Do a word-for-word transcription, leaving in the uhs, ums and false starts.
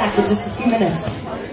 back in just a few minutes.